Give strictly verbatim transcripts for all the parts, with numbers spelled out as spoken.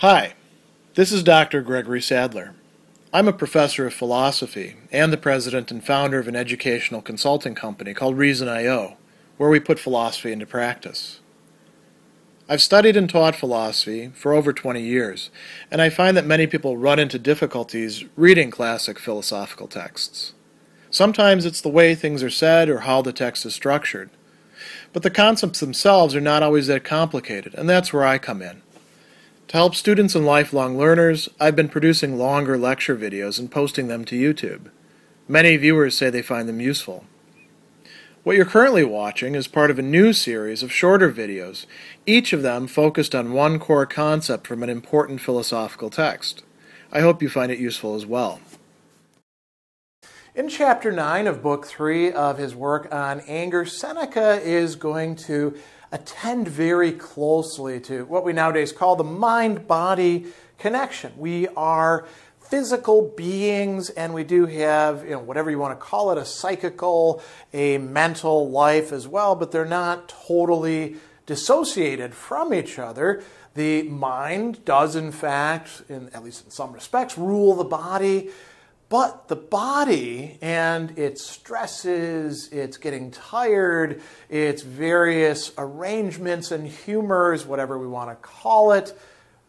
Hi, this is Doctor Gregory Sadler. I'm a professor of philosophy and the president and founder of an educational consulting company called Reason dot I O, where we put philosophy into practice. I've studied and taught philosophy for over twenty years, and I find that many people run into difficulties reading classic philosophical texts. Sometimes it's the way things are said or how the text is structured, but the concepts themselves are not always that complicated, and that's where I come in. To help students and lifelong learners, I've been producing longer lecture videos and posting them to YouTube. Many viewers say they find them useful. What you're currently watching is part of a new series of shorter videos, each of them focused on one core concept from an important philosophical text. I hope you find it useful as well. In Chapter nine of Book three of his work on anger, Seneca is going to attend very closely to what we nowadays call the mind-body connection. We are physical beings, and we do have, you know, whatever you want to call it, a psychical, a mental life as well, but they're not totally dissociated from each other. The mind does, in fact, in, at least in some respects, rule the body. But the body and its stresses, its getting tired, its various arrangements and humors, whatever we want to call it,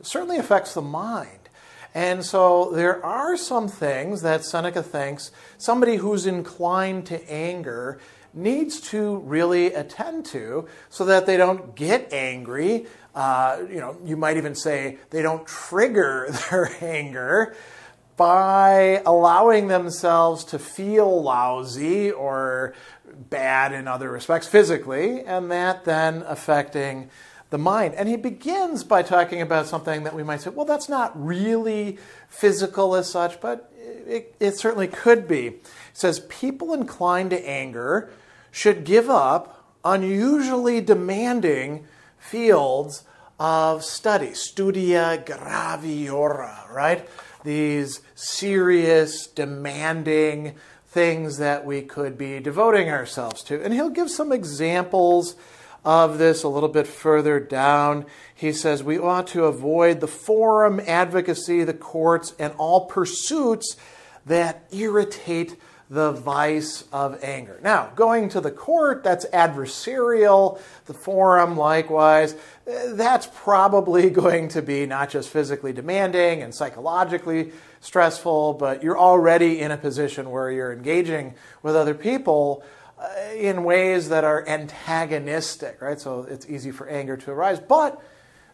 certainly affects the mind. And so there are some things that Seneca thinks somebody who's inclined to anger needs to really attend to so that they don't get angry. Uh, you know, you might even say they don't trigger their anger by allowing themselves to feel lousy or bad in other respects physically, and that then affecting the mind. And he begins by talking about something that we might say, well, that's not really physical as such, but it, it certainly could be. He says, people inclined to anger should give up unusually demanding fields of study, studia graviora, right? These serious, demanding things that we could be devoting ourselves to. And he'll give some examples of this a little bit further down. He says, we ought to avoid the forum, advocacy, the courts, and all pursuits that irritate the vice of anger. Now, going to the court, that's adversarial. The forum, likewise, that's probably going to be not just physically demanding and psychologically stressful, but you're already in a position where you're engaging with other people in ways that are antagonistic, right? So it's easy for anger to arise. But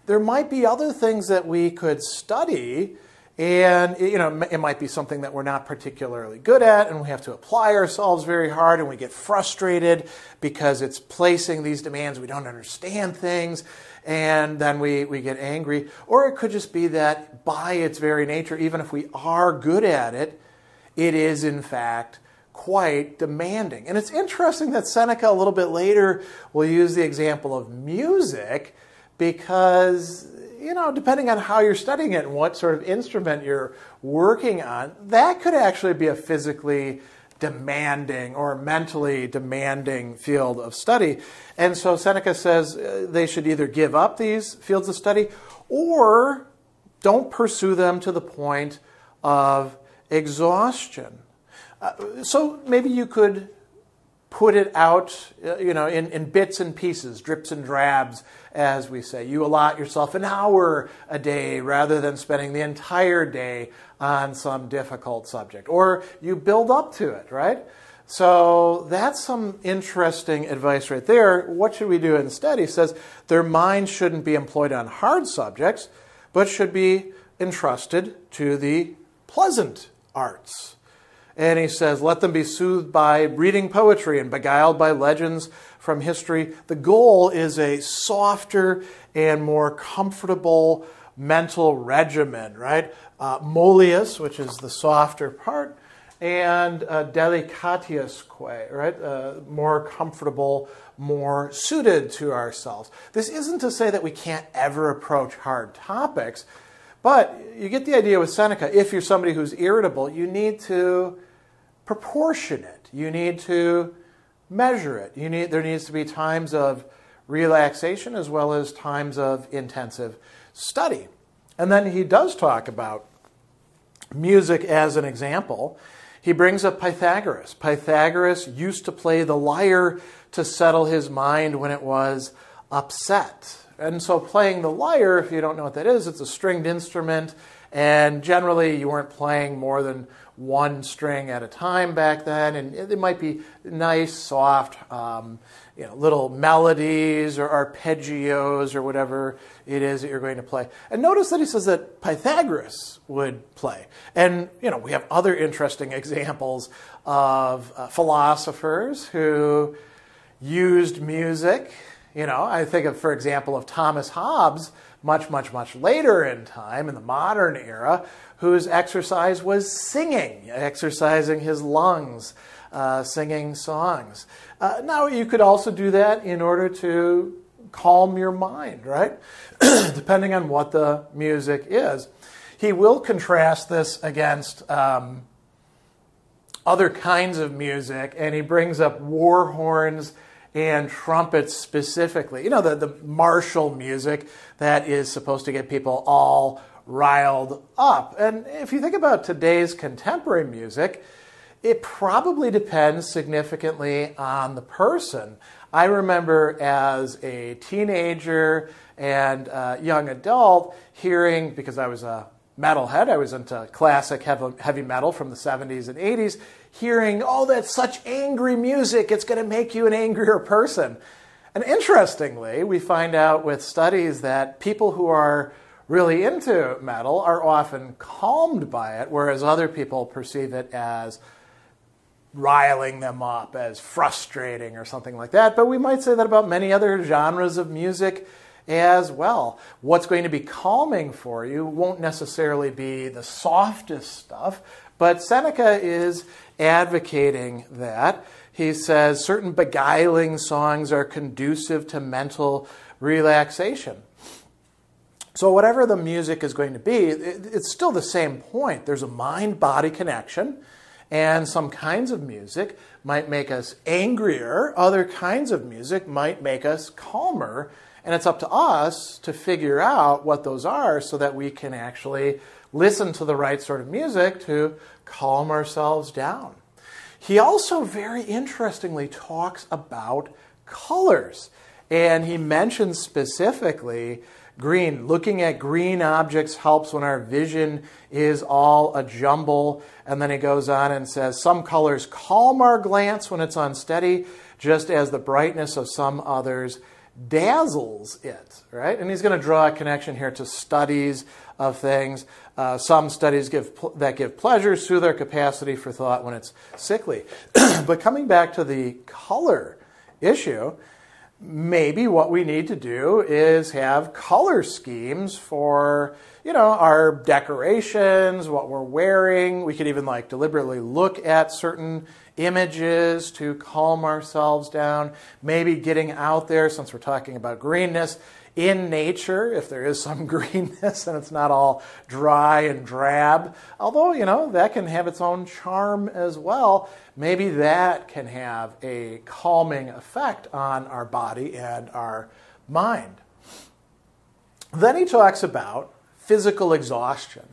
there might be other things that we could study. And, you know, it might be something that we're not particularly good at, and we have to apply ourselves very hard, and we get frustrated because it's placing these demands. We don't understand things, and then we, we get angry. Or it could just be that by its very nature, even if we are good at it, it is, in fact, quite demanding. And it's interesting that Seneca, a little bit later, will use the example of music because, you know, depending on how you're studying it and what sort of instrument you're working on, that could actually be a physically demanding or mentally demanding field of study. And so Seneca says they should either give up these fields of study or don't pursue them to the point of exhaustion. Uh, so maybe you could put it out, you know, in, in bits and pieces, drips and drabs, as we say. You allot yourself an hour a day rather than spending the entire day on some difficult subject. Or you build up to it, right? So that's some interesting advice right there. What should we do instead? He says their mind shouldn't be employed on hard subjects, but should be entrusted to the pleasant arts. And he says, let them be soothed by reading poetry and beguiled by legends from history. The goal is a softer and more comfortable mental regimen, right? Uh, Mollius, which is the softer part, and uh, delicatiusque, right? Uh, more comfortable, more suited to ourselves. This isn't to say that we can't ever approach hard topics, but you get the idea with Seneca. If you're somebody who's irritable, you need to proportion it. You need to measure it. You need, there needs to be times of relaxation as well as times of intensive study. And then he does talk about music as an example. He brings up Pythagoras. Pythagoras used to play the lyre to settle his mind when it was upset. And so playing the lyre, if you don't know what that is, it's a stringed instrument, and generally you weren't playing more than one string at a time back then, and it might be nice, soft, um, you know, little melodies or arpeggios or whatever it is that you're going to play. And notice that he says that Pythagoras would play. And, you know, we have other interesting examples of uh, philosophers who used music. You know, I think of, for example, of Thomas Hobbes, much, much, much later in time, in the modern era, whose exercise was singing, exercising his lungs, uh, singing songs. Uh, now, you could also do that in order to calm your mind, right? Depending on what the music is. He will contrast this against um, other kinds of music, and he brings up war horns and trumpets specifically. You know, the, the martial music that is supposed to get people all riled up. And if you think about today's contemporary music, it probably depends significantly on the person. I remember as a teenager and uh, young adult hearing, because I was a metalhead, I was into classic heavy metal from the seventies and eighties, hearing, oh, that's such angry music, it's going to make you an angrier person. And interestingly, we find out with studies that people who are really into metal are often calmed by it, whereas other people perceive it as riling them up, as frustrating or something like that. But we might say that about many other genres of music as well. What's going to be calming for you won't necessarily be the softest stuff, but Seneca is advocating that. He says certain beguiling songs are conducive to mental relaxation. So whatever the music is going to be, it's still the same point. There's a mind-body connection, and some kinds of music might make us angrier. Other kinds of music might make us calmer. And it's up to us to figure out what those are so that we can actually listen to the right sort of music to calm ourselves down. He also very interestingly talks about colors. And he mentions specifically green. Looking at green objects helps when our vision is all a jumble. And then he goes on and says, some colors calm our glance when it's unsteady, just as the brightness of some others dazzles it, right? And he's going to draw a connection here to studies of things. Uh, some studies give that give pleasure soothe our capacity for thought when it's sickly. But coming back to the color issue, maybe what we need to do is have color schemes for, you know, our decorations, what we're wearing. We could even like deliberately look at certain images to calm ourselves down. Maybe getting out there, since we're talking about greenness, in nature, if there is some greenness and it's not all dry and drab, although, you know, that can have its own charm as well, maybe that can have a calming effect on our body and our mind. Then he talks about physical exhaustion.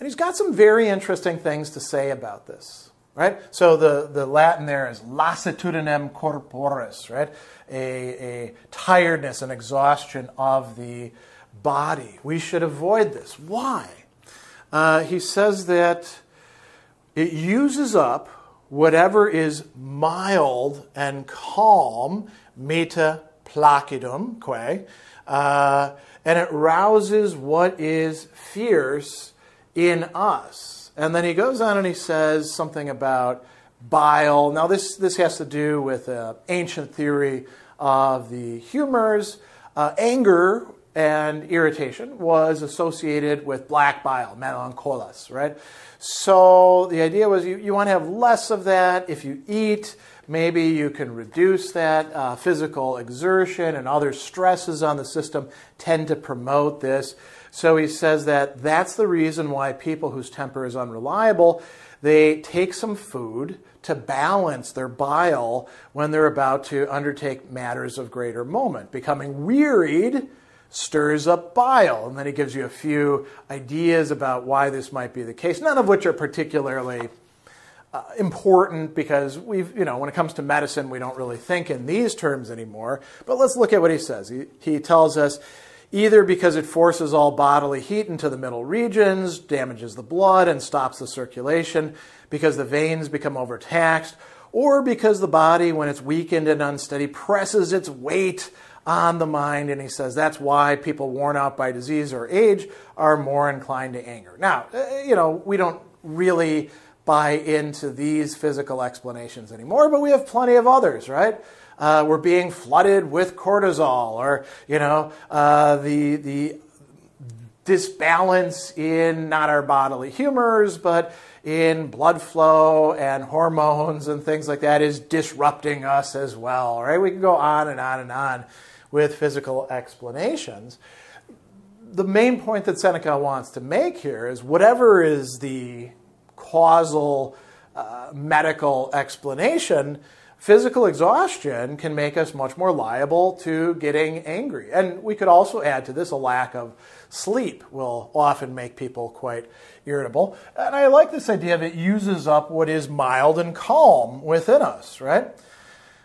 And he's got some very interesting things to say about this. Right? So the, the Latin there is lassitudinem corporis, right? A, a tiredness and exhaustion of the body. We should avoid this. Why? Uh, he says that it uses up whatever is mild and calm, meta placidumque, uh, and it rouses what is fierce in us. And then he goes on and he says something about bile. Now this, this has to do with an ancient theory of the humors. Uh, anger and irritation was associated with black bile, melancholos, right? So the idea was you, you want to have less of that. If you eat, maybe you can reduce that. Uh, physical exertion and other stresses on the system tend to promote this. So he says that that's the reason why people whose temper is unreliable, they take some food to balance their bile when they're about to undertake matters of greater moment. Becoming wearied stirs up bile. And then he gives you a few ideas about why this might be the case, none of which are particularly uh, important because we've, you know, when it comes to medicine, we don't really think in these terms anymore. But let's look at what he says. He, he tells us, either because it forces all bodily heat into the middle regions, damages the blood, and stops the circulation, because the veins become overtaxed, or because the body, when it's weakened and unsteady, presses its weight on the mind. And he says that's why people worn out by disease or age are more inclined to anger. Now, you know, we don't really buy into these physical explanations anymore, but we have plenty of others, right? Uh, we're being flooded with cortisol, or, you know, uh, the, the disbalance in not our bodily humors, but in blood flow and hormones and things like that is disrupting us as well, right? We can go on and on and on with physical explanations. The main point that Seneca wants to make here is whatever is the causal uh, medical explanation, physical exhaustion can make us much more liable to getting angry. And we could also add to this a lack of sleep will often make people quite irritable. And I like this idea that it uses up what is mild and calm within us, right?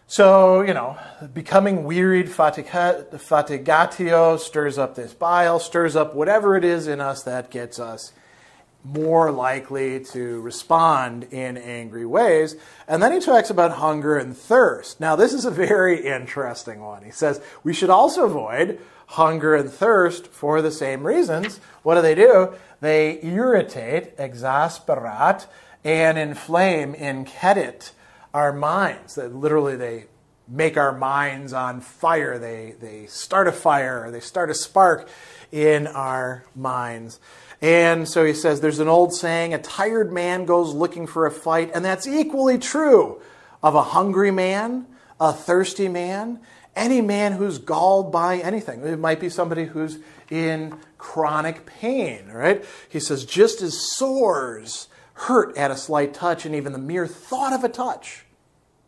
So, you know, becoming wearied, fatigatio, stirs up this bile, stirs up whatever it is in us that gets us more likely to respond in angry ways. And then he talks about hunger and thirst. Now, this is a very interesting one. He says, we should also avoid hunger and thirst for the same reasons. What do they do? They irritate, exasperate, and inflame, incedit, our minds. That literally, they make our minds on fire. They, they start a fire, they start a spark in our minds. And so he says, there's an old saying, a tired man goes looking for a fight, and that's equally true of a hungry man, a thirsty man, any man who's galled by anything. It might be somebody who's in chronic pain, right? He says, just as sores hurt at a slight touch, and even the mere thought of a touch,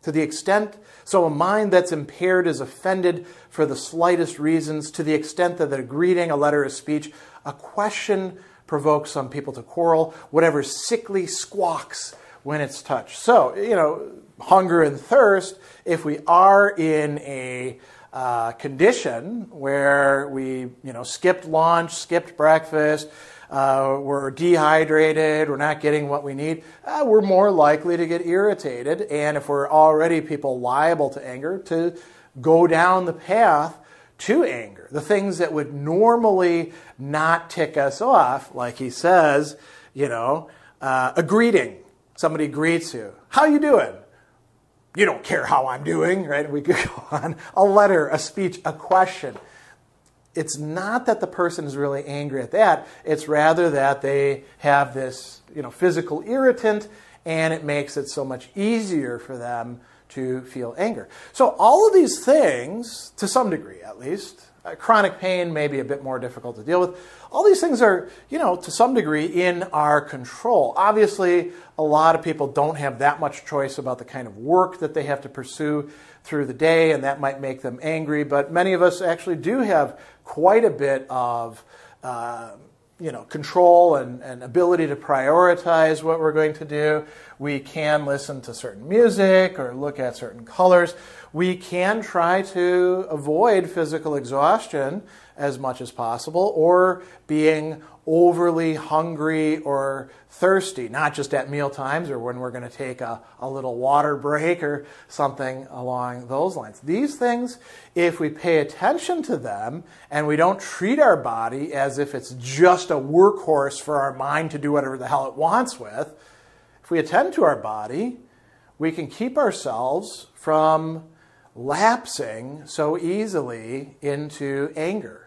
to the extent, so a mind that's impaired is offended for the slightest reasons, to the extent that a greeting, a letter, a speech, a question provokes some people to quarrel, whatever sickly squawks when it's touched. So, you know, hunger and thirst, if we are in a uh, condition where we, you know, skipped lunch, skipped breakfast, uh, we're dehydrated, we're not getting what we need, uh, we're more likely to get irritated. And if we're already people liable to anger, to go down the path to anger. The things that would normally not tick us off, like he says, you know, uh, a greeting. Somebody greets you. How you doing? You don't care how I'm doing, right? We could go on. A letter, a speech, a question. It's not that the person is really angry at that. It's rather that they have this, you know, physical irritant, and it makes it so much easier for them to feel anger. So all of these things, to some degree at least, uh, chronic pain may be a bit more difficult to deal with, all these things are, you know, to some degree in our control. Obviously, a lot of people don't have that much choice about the kind of work that they have to pursue through the day, and that might make them angry, but many of us actually do have quite a bit of uh, you know, control and, and ability to prioritize what we're going to do. We can listen to certain music or look at certain colors. We can try to avoid physical exhaustion as much as possible, or being overly hungry or thirsty, not just at meal times or when we're going to take a, a little water break or something along those lines. These things, if we pay attention to them and we don't treat our body as if it's just a workhorse for our mind to do whatever the hell it wants with, if we attend to our body, we can keep ourselves from lapsing so easily into anger.